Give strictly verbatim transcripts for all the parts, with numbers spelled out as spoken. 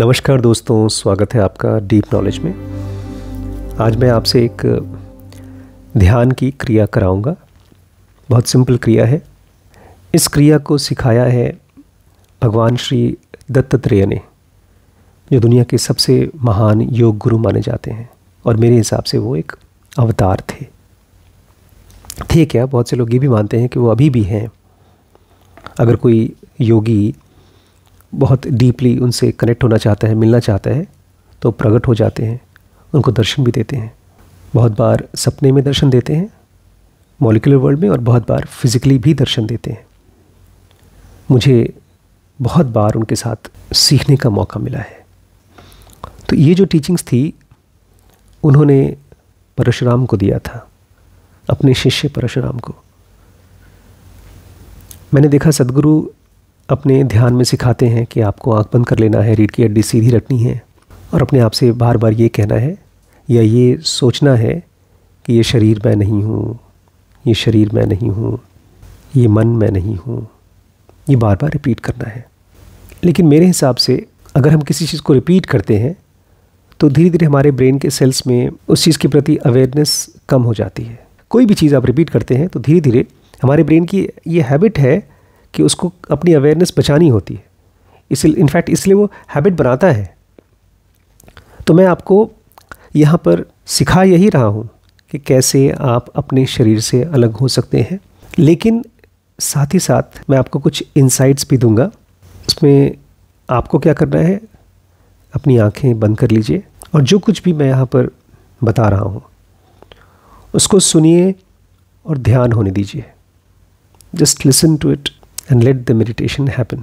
नमस्कार दोस्तों, स्वागत है आपका डीप नॉलेज में। आज मैं आपसे एक ध्यान की क्रिया कराऊंगा। बहुत सिंपल क्रिया है। इस क्रिया को सिखाया है भगवान श्री दत्तात्रेय ने, जो दुनिया के सबसे महान योग गुरु माने जाते हैं और मेरे हिसाब से वो एक अवतार थे थे क्या, बहुत से लोग ये भी मानते हैं कि वो अभी भी हैं। अगर कोई योगी बहुत डीपली उनसे कनेक्ट होना चाहता है, मिलना चाहता है, तो प्रकट हो जाते हैं, उनको दर्शन भी देते हैं। बहुत बार सपने में दर्शन देते हैं मॉलिक्यूलर वर्ल्ड में, और बहुत बार फिज़िकली भी दर्शन देते हैं। मुझे बहुत बार उनके साथ सीखने का मौका मिला है। तो ये जो टीचिंग्स थी उन्होंने परशुराम को दिया था, अपने शिष्य परशुराम को। मैंने देखा सद्गुरु अपने ध्यान में सिखाते हैं कि आपको आंख बंद कर लेना है, रीढ़ की हड्डी सीधी रखनी है और अपने आप से बार बार ये कहना है या ये सोचना है कि ये शरीर मैं नहीं हूँ, ये शरीर मैं नहीं हूँ, ये मन मैं नहीं हूँ। ये बार बार रिपीट करना है। लेकिन मेरे हिसाब से अगर हम किसी चीज़ को रिपीट करते हैं तो धीरे धीरे हमारे ब्रेन के सेल्स में उस चीज़ के प्रति अवेयरनेस कम हो जाती है। कोई भी चीज़ आप रिपीट करते हैं तो धीरे धीरे हमारे ब्रेन की ये हैबिट है कि उसको अपनी अवेयरनेस बचानी होती है, इसलिए इनफैक्ट इसलिए वो हैबिट बनाता है। तो मैं आपको यहाँ पर सिखा यही रहा हूँ कि कैसे आप अपने शरीर से अलग हो सकते हैं, लेकिन साथ ही साथ मैं आपको कुछ इनसाइट्स भी दूंगा। उसमें आपको क्या करना है, अपनी आंखें बंद कर लीजिए और जो कुछ भी मैं यहाँ पर बता रहा हूँ उसको सुनिए और ध्यान होने दीजिए। Just listen to it and let the meditation happen।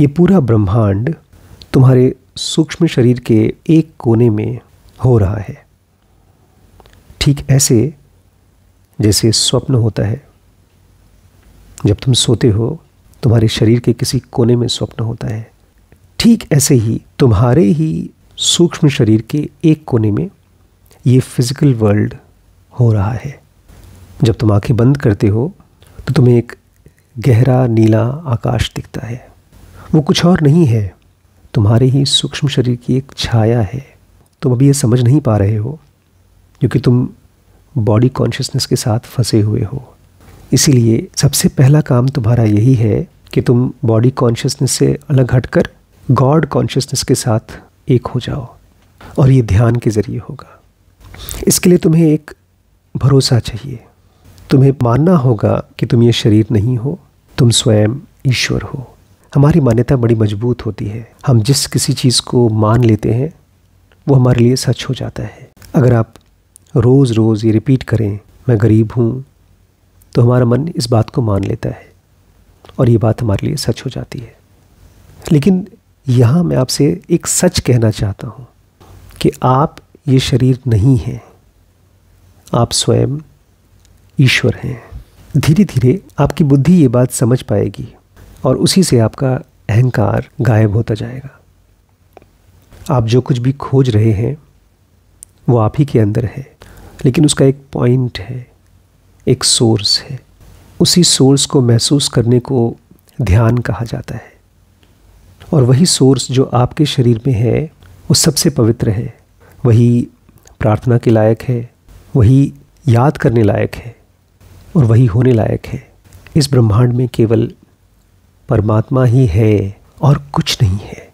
ये पूरा ब्रह्मांड तुम्हारे सूक्ष्म शरीर के एक कोने में हो रहा है, ठीक ऐसे जैसे स्वप्न होता है। जब तुम सोते हो तुम्हारे शरीर के किसी कोने में स्वप्न होता है, ठीक ऐसे ही तुम्हारे ही सूक्ष्म शरीर के एक कोने में ये फिजिकल वर्ल्ड हो रहा है। जब तुम आंखें बंद करते हो तो तुम्हें एक गहरा नीला आकाश दिखता है। वो कुछ और नहीं है, तुम्हारे ही सूक्ष्म शरीर की एक छाया है। तुम अभी ये समझ नहीं पा रहे हो क्योंकि तुम बॉडी कॉन्शियसनेस के साथ फंसे हुए हो। इसीलिए सबसे पहला काम तुम्हारा यही है कि तुम बॉडी कॉन्शियसनेस से अलग हटकर गॉड कॉन्शियसनेस के साथ एक हो जाओ, और ये ध्यान के ज़रिए होगा। इसके लिए तुम्हें एक भरोसा चाहिए। तुम्हें मानना होगा कि तुम ये शरीर नहीं हो, तुम स्वयं ईश्वर हो। हमारी मान्यता बड़ी मजबूत होती है। हम जिस किसी चीज़ को मान लेते हैं वो हमारे लिए सच हो जाता है। अगर आप रोज़ रोज़ ये रिपीट करें मैं गरीब हूँ, तो हमारा मन इस बात को मान लेता है और ये बात हमारे लिए सच हो जाती है। लेकिन यहाँ मैं आपसे एक सच कहना चाहता हूँ कि आप ये शरीर नहीं हैं, आप स्वयं ईश्वर हैं। धीरे धीरे आपकी बुद्धि ये बात समझ पाएगी और उसी से आपका अहंकार गायब होता जाएगा। आप जो कुछ भी खोज रहे हैं वो आप ही के अंदर है, लेकिन उसका एक पॉइंट है, एक सोर्स है। उसी सोर्स को महसूस करने को ध्यान कहा जाता है, और वही सोर्स जो आपके शरीर में है वो सबसे पवित्र है, वही प्रार्थना के लायक है, वही याद करने लायक है और वही होने लायक है। इस ब्रह्मांड में केवल परमात्मा ही है और कुछ नहीं है।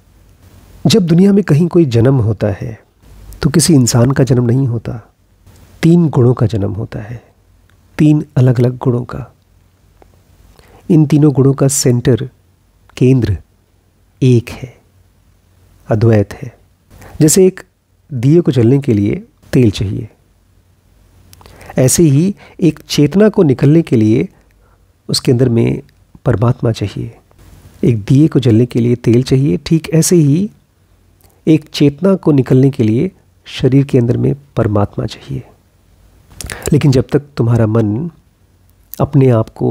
जब दुनिया में कहीं कोई जन्म होता है तो किसी इंसान का जन्म नहीं होता, तीन गुणों का जन्म होता है, तीन अलग अलग गुणों का। इन तीनों गुणों का सेंटर, केंद्र एक है, अद्वैत है। जैसे एक दिए को जलने के लिए तेल चाहिए, ऐसे ही एक चेतना को निकलने के लिए उसके अंदर में परमात्मा चाहिए। एक दिए को जलने के लिए तेल चाहिए, ठीक ऐसे ही एक चेतना को निकलने के लिए शरीर के अंदर में परमात्मा चाहिए। लेकिन जब तक तुम्हारा मन अपने आप को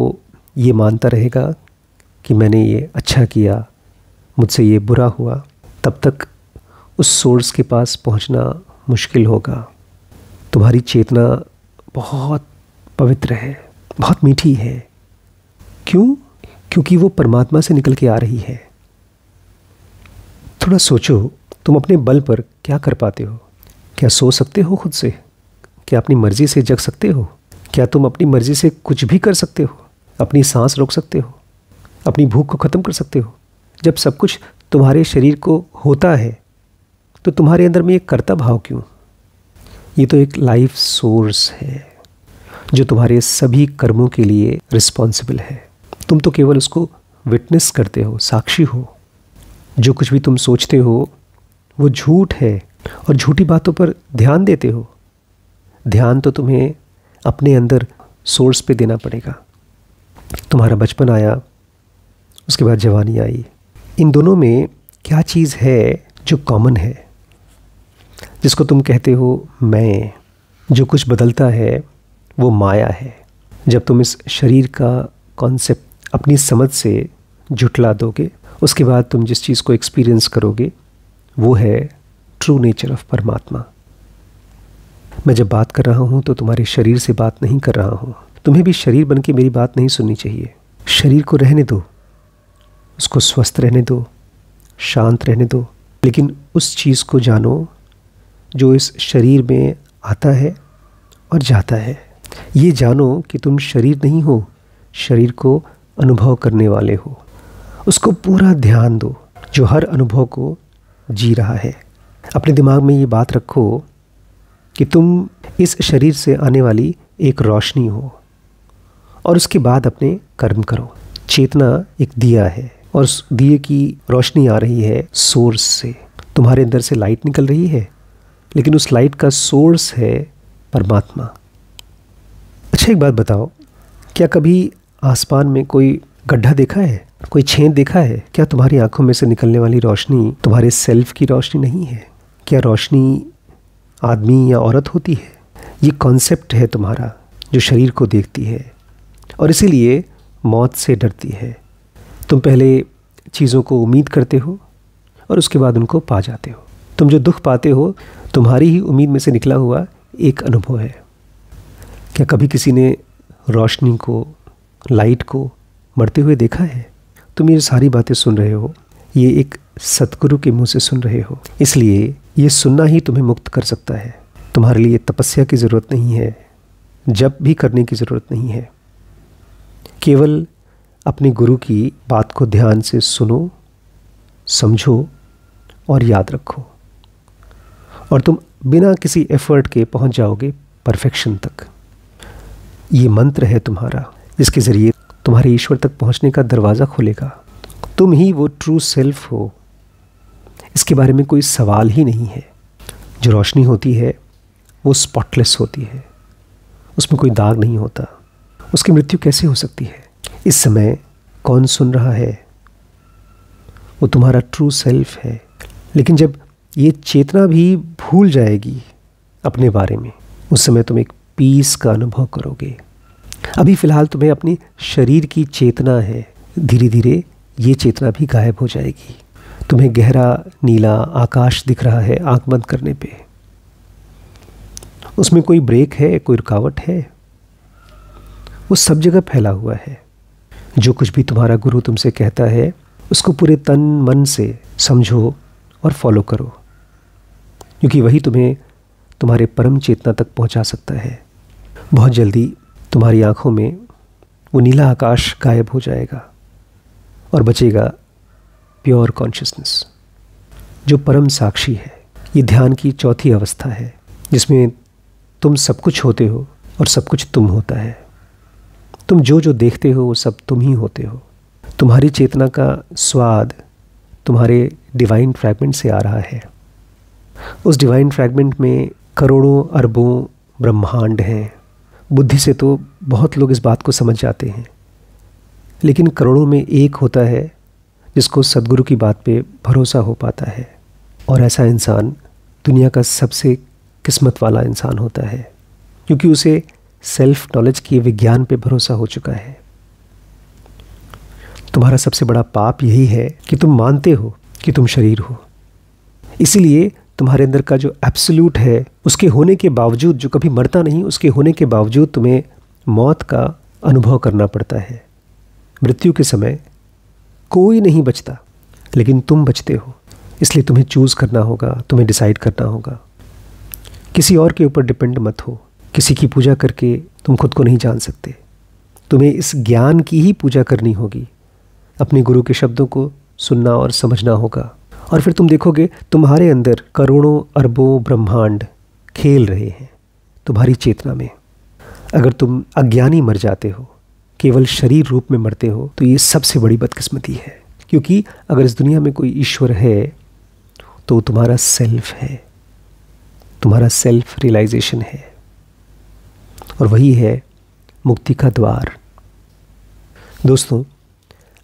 ये मानता रहेगा कि मैंने ये अच्छा किया, मुझसे ये बुरा हुआ, तब तक उस सोर्स के पास पहुंचना मुश्किल होगा। तुम्हारी चेतना बहुत पवित्र है, बहुत मीठी है। क्यों? क्योंकि वो परमात्मा से निकल के आ रही है। थोड़ा सोचो, तुम अपने बल पर क्या कर पाते हो? क्या सो सकते हो खुद से? क्या अपनी मर्ज़ी से जग सकते हो? क्या तुम अपनी मर्ज़ी से कुछ भी कर सकते हो? अपनी सांस रोक सकते हो? अपनी भूख को ख़त्म कर सकते हो? जब सब कुछ तुम्हारे शरीर को होता है तो तुम्हारे अंदर में ये कर्ता भाव क्यों? ये तो एक लाइफ सोर्स है जो तुम्हारे सभी कर्मों के लिए रिस्पॉन्सिबल है। तुम तो केवल उसको विटनेस करते हो, साक्षी हो। जो कुछ भी तुम सोचते हो वो झूठ है और झूठी बातों पर ध्यान देते हो। ध्यान तो तुम्हें अपने अंदर सोर्स पे देना पड़ेगा। तुम्हारा बचपन आया, उसके बाद जवानी आई। इन दोनों में क्या चीज़ है जो कॉमन है, जिसको तुम कहते हो मैं? जो कुछ बदलता है वो माया है। जब तुम इस शरीर का कॉन्सेप्ट अपनी समझ से जुटला दोगे, उसके बाद तुम जिस चीज़ को एक्सपीरियंस करोगे वो है ट्रू नेचर ऑफ परमात्मा। मैं जब बात कर रहा हूँ तो तुम्हारे शरीर से बात नहीं कर रहा हूँ। तुम्हें भी शरीर बन के मेरी बात नहीं सुननी चाहिए। शरीर को रहने दो, उसको स्वस्थ रहने दो, शांत रहने दो, लेकिन उस चीज़ को जानो जो इस शरीर में आता है और जाता है। ये जानो कि तुम शरीर नहीं हो, शरीर को अनुभव करने वाले हो। उसको पूरा ध्यान दो जो हर अनुभव को जी रहा है। अपने दिमाग में ये बात रखो कि तुम इस शरीर से आने वाली एक रोशनी हो और उसके बाद अपने कर्म करो। चेतना एक दिया है और उस दिए की रोशनी आ रही है सोर्स से। तुम्हारे अंदर से लाइट निकल रही है, लेकिन उस लाइट का सोर्स है परमात्मा। अच्छा, एक बात बताओ, क्या कभी आसमान में कोई गड्ढा देखा है, कोई छेद देखा है? क्या तुम्हारी आंखों में से निकलने वाली रोशनी तुम्हारे सेल्फ की रोशनी नहीं है? क्या रोशनी आदमी या औरत होती है? ये कॉन्सेप्ट है तुम्हारा जो शरीर को देखती है और इसीलिए मौत से डरती है। तुम पहले चीज़ों को उम्मीद करते हो और उसके बाद उनको पा जाते हो। तुम जो दुख पाते हो तुम्हारी ही उम्मीद में से निकला हुआ एक अनुभव है। क्या कभी किसी ने रोशनी को, लाइट को मरते हुए देखा है? तुम ये सारी बातें सुन रहे हो, ये एक सद्गुरु के मुंह से सुन रहे हो, इसलिए ये सुनना ही तुम्हें मुक्त कर सकता है। तुम्हारे लिए तपस्या की ज़रूरत नहीं है, जप भी करने की ज़रूरत नहीं है। केवल अपने गुरु की बात को ध्यान से सुनो, समझो और याद रखो और तुम बिना किसी एफर्ट के पहुंच जाओगे परफेक्शन तक। ये मंत्र है तुम्हारा, जिसके ज़रिए तुम्हारे ईश्वर तक पहुंचने का दरवाज़ा खुलेगा। तुम ही वो ट्रू सेल्फ हो, इसके बारे में कोई सवाल ही नहीं है। जो रोशनी होती है वो स्पॉटलेस होती है, उसमें कोई दाग नहीं होता। उसकी मृत्यु कैसे हो सकती है? इस समय कौन सुन रहा है? वो तुम्हारा ट्रू सेल्फ है। लेकिन जब ये चेतना भी भूल जाएगी अपने बारे में, उस समय तुम एक पीस का अनुभव करोगे। अभी फ़िलहाल तुम्हें अपने शरीर की चेतना है, धीरे धीरे ये चेतना भी गायब हो जाएगी। तुम्हें गहरा नीला आकाश दिख रहा है आँख बंद करने पे। उसमें कोई ब्रेक है, कोई रुकावट है? वो सब जगह फैला हुआ है। जो कुछ भी तुम्हारा गुरु तुमसे कहता है उसको पूरे तन मन से समझो और फॉलो करो, क्योंकि वही तुम्हें तुम्हारे परम चेतना तक पहुंचा सकता है। बहुत जल्दी तुम्हारी आंखों में वो नीला आकाश गायब हो जाएगा और बचेगा प्योर कॉन्शियसनेस, जो परम साक्षी है। ये ध्यान की चौथी अवस्था है, जिसमें तुम सब कुछ होते हो और सब कुछ तुम होता है। तुम जो जो देखते हो वो सब तुम ही होते हो। तुम्हारी चेतना का स्वाद तुम्हारे डिवाइन फ्रैगमेंट से आ रहा है। उस डिवाइन फ्रैगमेंट में करोड़ों अरबों ब्रह्मांड हैं। बुद्धि से तो बहुत लोग इस बात को समझ जाते हैं, लेकिन करोड़ों में एक होता है जिसको सद्गुरु की बात पे भरोसा हो पाता है, और ऐसा इंसान दुनिया का सबसे किस्मत वाला इंसान होता है, क्योंकि उसे सेल्फ नॉलेज के विज्ञान पे भरोसा हो चुका है। तुम्हारा सबसे बड़ा पाप यही है कि तुम मानते हो कि तुम शरीर हो। इसीलिए तुम्हारे अंदर का जो एब्सोल्यूट है, उसके होने के बावजूद, जो कभी मरता नहीं, उसके होने के बावजूद तुम्हें मौत का अनुभव करना पड़ता है। मृत्यु के समय कोई नहीं बचता, लेकिन तुम बचते हो। इसलिए तुम्हें चूज़ करना होगा, तुम्हें डिसाइड करना होगा। किसी और के ऊपर डिपेंड मत हो। किसी की पूजा करके तुम खुद को नहीं जान सकते। तुम्हें इस ज्ञान की ही पूजा करनी होगी। अपने गुरु के शब्दों को सुनना और समझना होगा। और फिर तुम देखोगे तुम्हारे अंदर करोड़ों अरबों ब्रह्मांड खेल रहे हैं तुम्हारी चेतना में। अगर तुम अज्ञानी मर जाते हो, केवल शरीर रूप में मरते हो, तो ये सबसे बड़ी बदकिस्मती है। क्योंकि अगर इस दुनिया में कोई ईश्वर है तो वो तुम्हारा सेल्फ है, तुम्हारा सेल्फ रियलाइजेशन है, और वही है मुक्ति का द्वार। दोस्तों,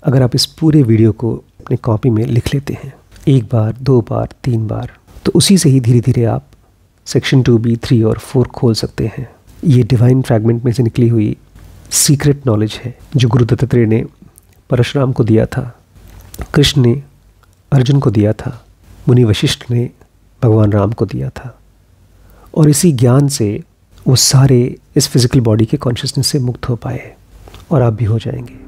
अगर आप इस पूरे वीडियो को अपने कॉपी में लिख लेते हैं एक बार, दो बार, तीन बार, तो उसी से ही धीरे धीरे आप सेक्शन टू बी, थ्री और फोर खोल सकते हैं। ये डिवाइन फ्रैगमेंट में से निकली हुई सीक्रेट नॉलेज है जो गुरु दत्तात्रेय ने परशुराम को दिया था, कृष्ण ने अर्जुन को दिया था, मुनि वशिष्ठ ने भगवान राम को दिया था। और इसी ज्ञान से वो सारे इस फिज़िकल बॉडी के कॉन्शियसनेस से मुक्त हो पाए, और आप भी हो जाएंगे।